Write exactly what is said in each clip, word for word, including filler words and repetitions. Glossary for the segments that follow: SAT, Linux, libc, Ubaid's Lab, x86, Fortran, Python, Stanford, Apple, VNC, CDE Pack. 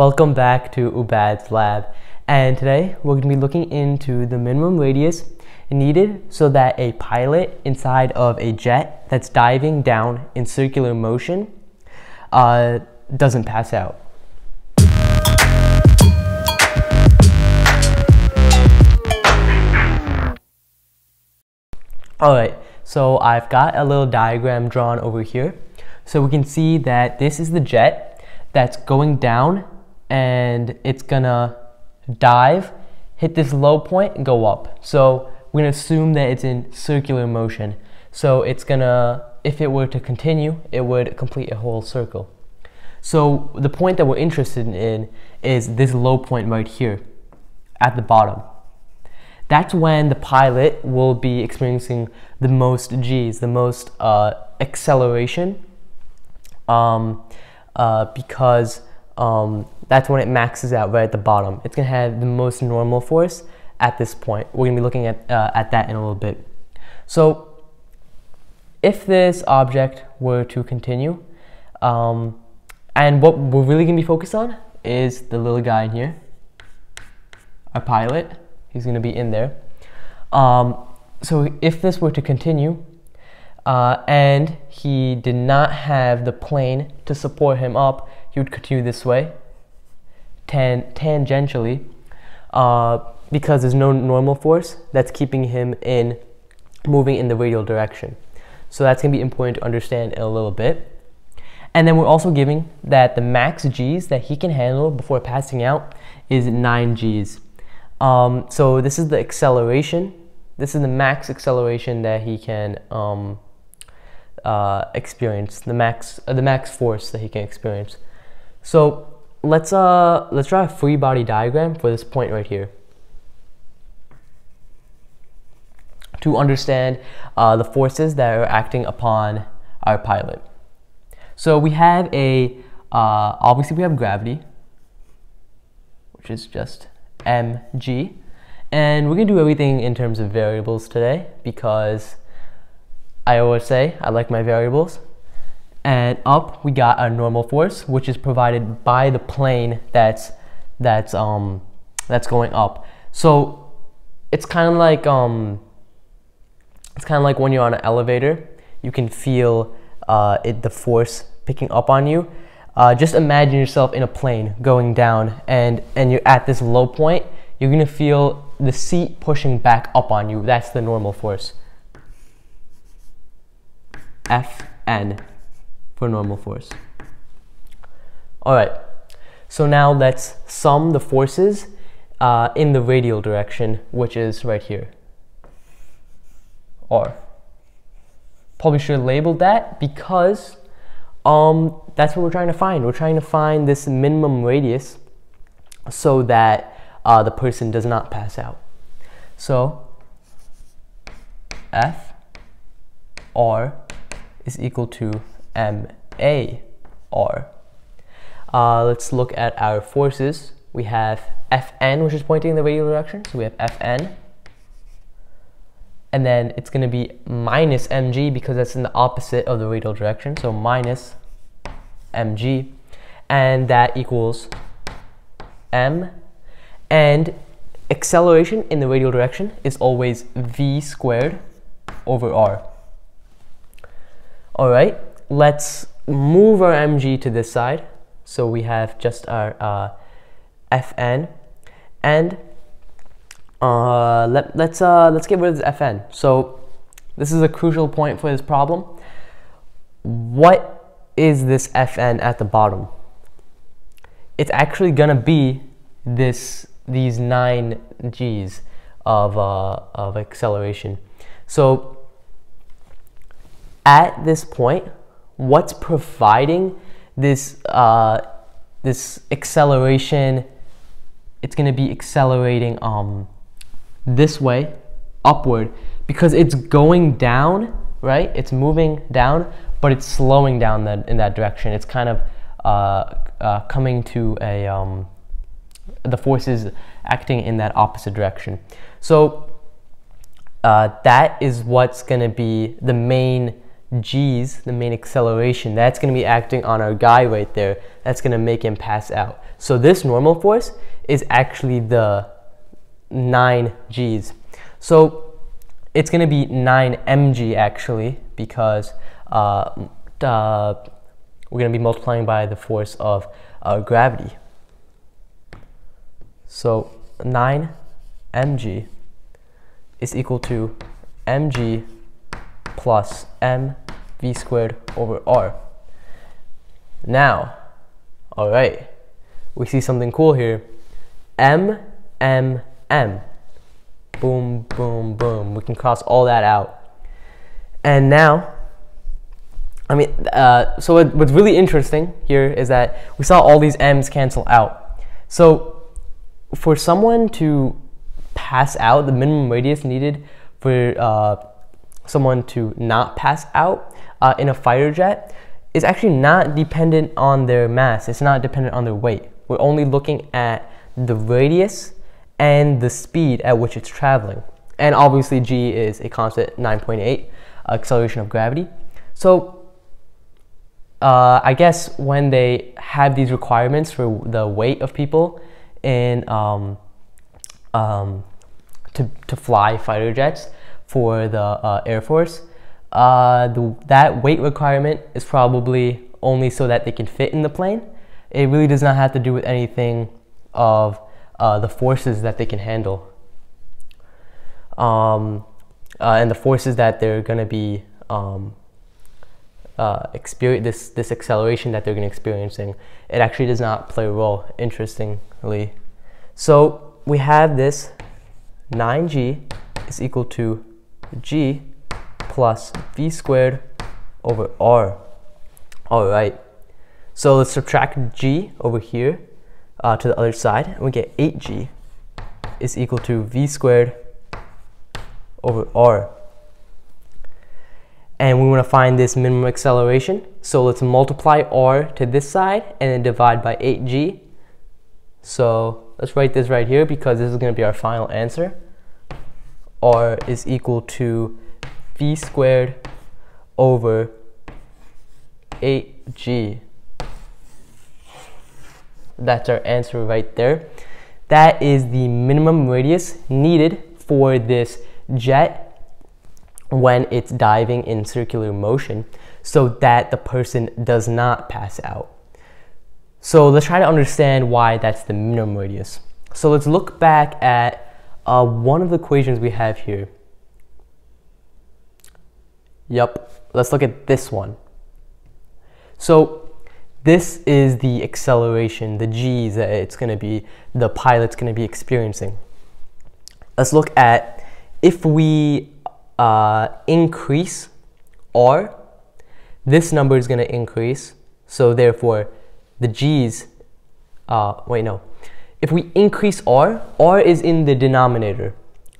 Welcome back to Ubaid's Lab, and today we're going to be looking into the minimum radius needed so that a pilot inside of a jet that's diving down in circular motion uh, doesn't pass out. Alright, so I've got a little diagram drawn over here. So we can see that this is the jet that's going down, and it's gonna dive, hit this low point, and go up. So we're gonna assume that it's in circular motion. So it's gonna, if it were to continue, it would complete a whole circle. So the point that we're interested in is this low point right here at the bottom. That's when the pilot will be experiencing the most G's, the most uh, acceleration, um, uh, because Um, that's when it maxes out, right at the bottom. It's going to have the most normal force at this point. We're going to be looking at, uh, at that in a little bit. So if this object were to continue, um, and what we're really going to be focused on is the little guy in here, our pilot. He's going to be in there. Um, so if this were to continue, uh, and he did not have the plane to support him up, he would continue this way, tan tangentially, uh, because there's no normal force that's keeping him in, moving in the radial direction. So that's going to be important to understand in a little bit. And then we're also giving that the max G's that he can handle before passing out is nine G's. Um, so this is the acceleration. This is the max acceleration that he can um, uh, experience, the max, uh, the max force that he can experience. So let's uh let's draw a free body diagram for this point right here to understand uh, the forces that are acting upon our pilot. So we have a uh, obviously we have gravity, which is just mg, and we're gonna do everything in terms of variables today because I always say I like my variables. And up we got our normal force, which is provided by the plane that's that's um that's going up. So it's kind of like um it's kind of like when you're on an elevator, you can feel uh, it, the force picking up on you. Uh, just imagine yourself in a plane going down, and and you're at this low point. You're gonna feel the seat pushing back up on you. That's the normal force. F N. For normal force. Alright, so now let's sum the forces uh, in the radial direction, which is right here. R. Probably should have labeled that because um, that's what we're trying to find. We're trying to find this minimum radius so that uh, the person does not pass out. So F R is equal to M A R. Uh, let's look at our forces. We have F N, which is pointing in the radial direction, so we have F N, and then it's going to be minus M G because that's in the opposite of the radial direction, so minus M G, and that equals M. And acceleration in the radial direction is always V squared over R. Alright, let's move our mg to this side, so we have just our uh, F N, and uh, let, let's uh, let's get rid of this F N. So this is a crucial point for this problem. What is this F N at the bottom? It's actually gonna be this these nine G's of uh, of acceleration. So at this point, what's providing this uh, this acceleration? It's going to be accelerating um, this way upward because it's going down, right? It's moving down, but it's slowing down that in that direction. It's kind of uh, uh, coming to a um, the forces acting in that opposite direction. So uh, that is what's going to be the main G's, the main acceleration, that's going to be acting on our guy right there. That's going to make him pass out. So this normal force is actually the nine G's. So it's going to be nine M G actually, because uh, uh, we're going to be multiplying by the force of uh, gravity. So nine M G is equal to mg plus m v squared over r. Now, all right, we see something cool here. M, m, m. Boom, boom, boom. We can cross all that out. And now, I mean, uh, so what, what's really interesting here is that we saw all these m's cancel out. So for someone to pass out, the minimum radius needed for uh, someone to not pass out uh, in a fighter jet is actually not dependent on their mass. It's not dependent on their weight. We're only looking at the radius and the speed at which it's traveling. And obviously g is a constant, nine point eight, acceleration of gravity. So uh, I guess when they have these requirements for the weight of people in um, um, to, to fly fighter jets, for the uh, Air Force, uh, the, that weight requirement is probably only so that they can fit in the plane. It really does not have to do with anything of uh, the forces that they can handle, um, uh, and the forces that they're going to be um, uh, experience this this acceleration that they're going to experiencing. It actually does not play a role, interestingly. So we have this nine G is equal to g plus v squared over r. All right, so let's subtract g over here uh, to the other side, and we get eight G is equal to v squared over r. And we want to find this minimum acceleration, so let's multiply r to this side and then divide by eight G. So let's write this right here, because this is going to be our final answer. R is equal to v squared over eight G. That's our answer right there. That is the minimum radius needed for this jet when it's diving in circular motion, so that the person does not pass out. So let's try to understand why that's the minimum radius. So let's look back at Uh, one of the equations we have here. Yep, let's look at this one. So this is the acceleration, the g's that it's going to be, the pilot's going to be experiencing. Let's look at if we uh, increase r, this number is going to increase, so therefore the g's, uh, wait no, if we increase r, r is in the denominator,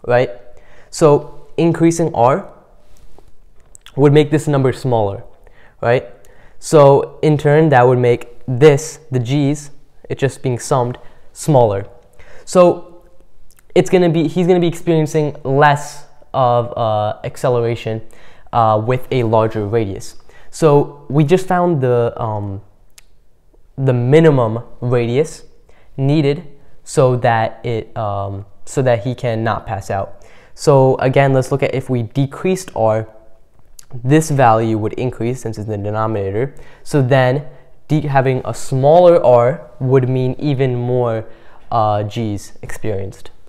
right? So increasing r would make this number smaller, right? So in turn, that would make this, the g's, it's just being summed, smaller. So it's gonna be, he's gonna be experiencing less of uh, acceleration uh, with a larger radius. So we just found the um, the minimum radius needed so that it um, so that he can not pass out. So again, let's look at if we decreased r, this value would increase since it's in the denominator. So then de having a smaller r would mean even more uh, g's experienced.